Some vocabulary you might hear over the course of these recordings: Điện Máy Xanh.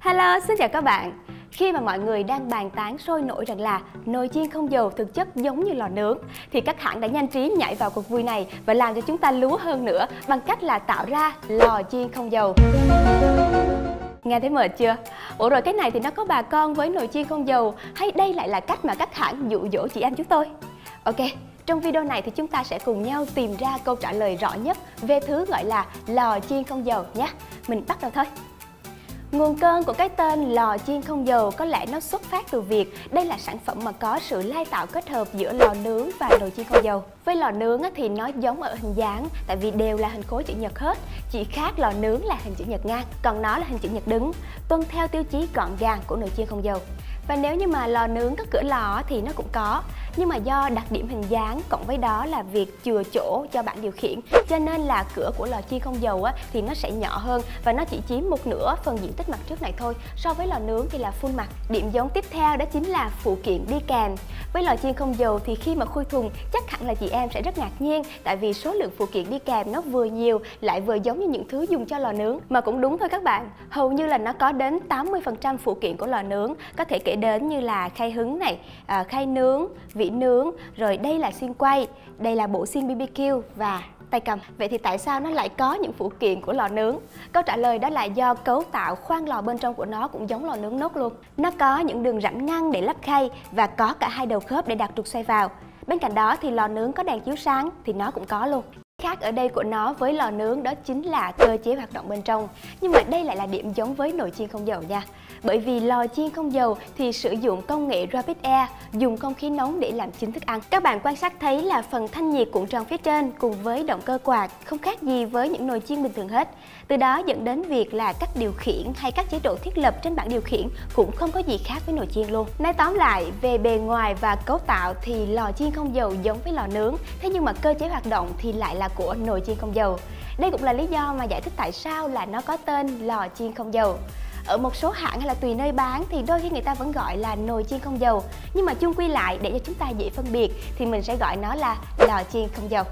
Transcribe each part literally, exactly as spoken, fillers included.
Hello, xin chào các bạn. Khi mà mọi người đang bàn tán sôi nổi rằng là nồi chiên không dầu thực chất giống như lò nướng thì các hãng đã nhanh trí nhảy vào cuộc vui này và làm cho chúng ta lúa hơn nữa bằng cách là tạo ra lò chiên không dầu. Nghe thấy mệt chưa? Ủa rồi cái này thì nó có bà con với nồi chiên không dầu hay đây lại là cách mà các hãng dụ dỗ chị em chúng tôi? Ok, trong video này thì chúng ta sẽ cùng nhau tìm ra câu trả lời rõ nhất về thứ gọi là lò chiên không dầu nhé. Mình bắt đầu thôi. Nguồn cơn của cái tên lò chiên không dầu có lẽ nó xuất phát từ việc đây là sản phẩm mà có sự lai tạo kết hợp giữa lò nướng và nồi chiên không dầu. Với lò nướng thì nó giống ở hình dáng, tại vì đều là hình khối chữ nhật hết, chỉ khác lò nướng là hình chữ nhật ngang, còn nó là hình chữ nhật đứng, tuân theo tiêu chí gọn gàng của nồi chiên không dầu. Và nếu như mà lò nướng các cửa lò thì nó cũng có, nhưng mà do đặc điểm hình dáng cộng với đó là việc chừa chỗ cho bảng điều khiển, cho nên là cửa của lò chiên không dầu á, thì nó sẽ nhỏ hơn và nó chỉ chiếm một nửa phần diện tích mặt trước này thôi, so với lò nướng thì là full mặt. Điểm giống tiếp theo đó chính là phụ kiện đi kèm. Với lò chiên không dầu thì khi mà khui thùng chắc hẳn là chị em sẽ rất ngạc nhiên, tại vì số lượng phụ kiện đi kèm nó vừa nhiều lại vừa giống như những thứ dùng cho lò nướng. Mà cũng đúng thôi các bạn, hầu như là nó có đến tám mươi phần trăm phụ kiện của lò nướng, có thể kể đến như là khay hứng này, à, khay nướng, vỉ nướng, rồi đây là xiên quay, đây là bộ xiên bê bê kiu và tay cầm. Vậy thì tại sao nó lại có những phụ kiện của lò nướng? Câu trả lời đó là do cấu tạo khoang lò bên trong của nó cũng giống lò nướng nốt luôn. Nó có những đường rãnh ngăn để lắp khay và có cả hai đầu khớp để đặt trục xoay vào. Bên cạnh đó thì lò nướng có đèn chiếu sáng thì nó cũng có luôn. Khác ở đây của nó với lò nướng đó chính là cơ chế hoạt động bên trong. Nhưng mà đây lại là điểm giống với nồi chiên không dầu nha. Bởi vì lò chiên không dầu thì sử dụng công nghệ Rapid Air, dùng không khí nóng để làm chín thức ăn. Các bạn quan sát thấy là phần thanh nhiệt cuộn tròn phía trên cùng với động cơ quạt không khác gì với những nồi chiên bình thường hết. Từ đó dẫn đến việc là các điều khiển hay các chế độ thiết lập trên bảng điều khiển cũng không có gì khác với nồi chiên luôn. Nói tóm lại, về bề ngoài và cấu tạo thì lò chiên không dầu giống với lò nướng, thế nhưng mà cơ chế hoạt động thì lại là của nồi chiên không dầu. Đây cũng là lý do mà giải thích tại sao là nó có tên lò chiên không dầu. Ở một số hãng hay là tùy nơi bán thì đôi khi người ta vẫn gọi là nồi chiên không dầu, nhưng mà chung quy lại để cho chúng ta dễ phân biệt thì mình sẽ gọi nó là lò chiên không dầu.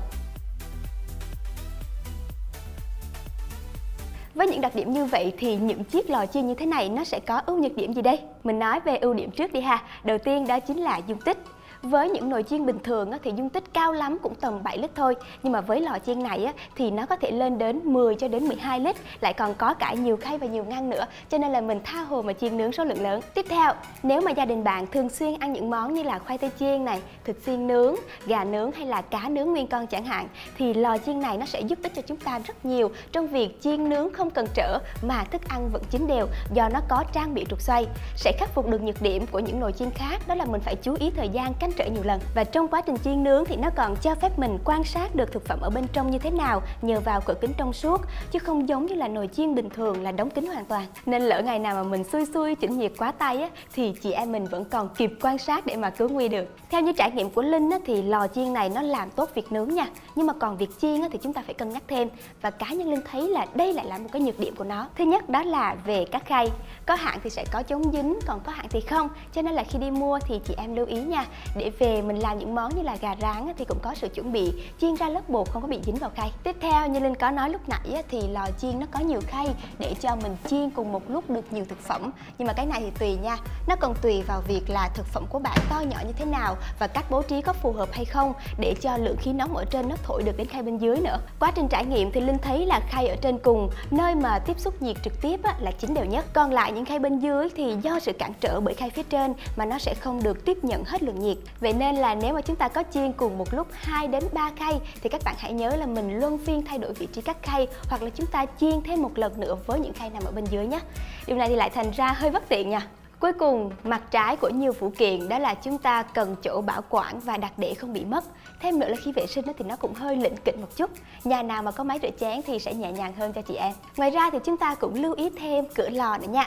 Với những đặc điểm như vậy thì những chiếc lò chiên như thế này nó sẽ có ưu nhược điểm gì đây? Mình nói về ưu điểm trước đi ha. Đầu tiên đó chính là dung tích. Với những nồi chiên bình thường thì dung tích cao lắm cũng tầm bảy lít thôi, nhưng mà với lò chiên này thì nó có thể lên đến mười cho đến mười hai lít, lại còn có cả nhiều khay và nhiều ngăn nữa, cho nên là mình tha hồ mà chiên nướng số lượng lớn. Tiếp theo, nếu mà gia đình bạn thường xuyên ăn những món như là khoai tây chiên này, thịt xiên nướng, gà nướng hay là cá nướng nguyên con chẳng hạn, thì lò chiên này nó sẽ giúp ích cho chúng ta rất nhiều trong việc chiên nướng không cần trở mà thức ăn vẫn chín đều, do nó có trang bị trục xoay. Sẽ khắc phục được nhược điểm của những nồi chiên khác, đó là mình phải chú ý thời gian canh trở nhiều lần, và trong quá trình chiên nướng thì nó còn cho phép mình quan sát được thực phẩm ở bên trong như thế nào nhờ vào cửa kính trong suốt, chứ không giống như là nồi chiên bình thường là đóng kín hoàn toàn. Nên lỡ ngày nào mà mình xui xui chỉnh nhiệt quá tay á, thì chị em mình vẫn còn kịp quan sát để mà cứu nguy được. Theo như trải nghiệm của Linh á, thì lò chiên này nó làm tốt việc nướng nha, nhưng mà còn việc chiên á, thì chúng ta phải cân nhắc thêm, và cá nhân Linh thấy là đây lại là một cái nhược điểm của nó. Thứ nhất đó là về các khay, có hãng thì sẽ có chống dính, còn có hãng thì không, cho nên là khi đi mua thì chị em lưu ý nha. Để về mình làm những món như là gà rán thì cũng có sự chuẩn bị chiên ra lớp bột không có bị dính vào khay. Tiếp theo như Linh có nói lúc nãy thì lò chiên nó có nhiều khay để cho mình chiên cùng một lúc được nhiều thực phẩm. Nhưng mà cái này thì tùy nha, nó còn tùy vào việc là thực phẩm của bạn to nhỏ như thế nào và cách bố trí có phù hợp hay không, để cho lượng khí nóng ở trên nó thổi được đến khay bên dưới nữa. Quá trình trải nghiệm thì Linh thấy là khay ở trên cùng, nơi mà tiếp xúc nhiệt trực tiếp là chín đều nhất. Còn lại những khay bên dưới thì do sự cản trở bởi khay phía trên mà nó sẽ không được tiếp nhận hết lượng nhiệt. Vậy nên là nếu mà chúng ta có chiên cùng một lúc hai đến ba khay thì các bạn hãy nhớ là mình luân phiên thay đổi vị trí các khay, hoặc là chúng ta chiên thêm một lần nữa với những khay nằm ở bên dưới nhé. Điều này thì lại thành ra hơi bất tiện nha. Cuối cùng, mặt trái của nhiều phụ kiện đó là chúng ta cần chỗ bảo quản và đặt để không bị mất. Thêm nữa là khi vệ sinh thì nó cũng hơi lỉnh kỉnh một chút. Nhà nào mà có máy rửa chén thì sẽ nhẹ nhàng hơn cho chị em. Ngoài ra thì chúng ta cũng lưu ý thêm cửa lò nữa nha.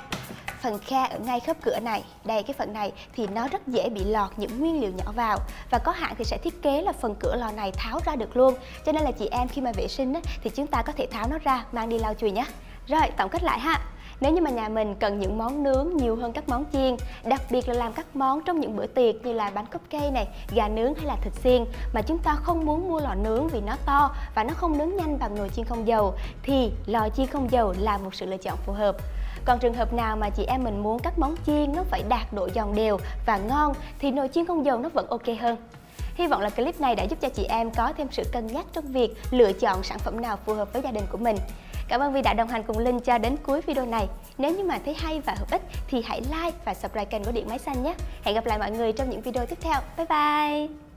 Phần khe ở ngay khớp cửa này, đây cái phần này thì nó rất dễ bị lọt những nguyên liệu nhỏ vào, và có hãng thì sẽ thiết kế là phần cửa lò này tháo ra được luôn, cho nên là chị em khi mà vệ sinh á, thì chúng ta có thể tháo nó ra mang đi lau chùi nhé. Rồi tổng kết lại ha, nếu như mà nhà mình cần những món nướng nhiều hơn các món chiên, đặc biệt là làm các món trong những bữa tiệc như là bánh cupcake này, gà nướng hay là thịt xiên, mà chúng ta không muốn mua lò nướng vì nó to và nó không nướng nhanh bằng nồi chiên không dầu, thì lò chiên không dầu là một sự lựa chọn phù hợp. Còn trường hợp nào mà chị em mình muốn các món chiên nó phải đạt độ giòn đều và ngon thì nồi chiên không dầu nó vẫn ok hơn. Hy vọng là clip này đã giúp cho chị em có thêm sự cân nhắc trong việc lựa chọn sản phẩm nào phù hợp với gia đình của mình. Cảm ơn vì đã đồng hành cùng Linh cho đến cuối video này. Nếu như mà thấy hay và hữu ích thì hãy like và subscribe kênh của Điện Máy Xanh nhé. Hẹn gặp lại mọi người trong những video tiếp theo. Bye bye!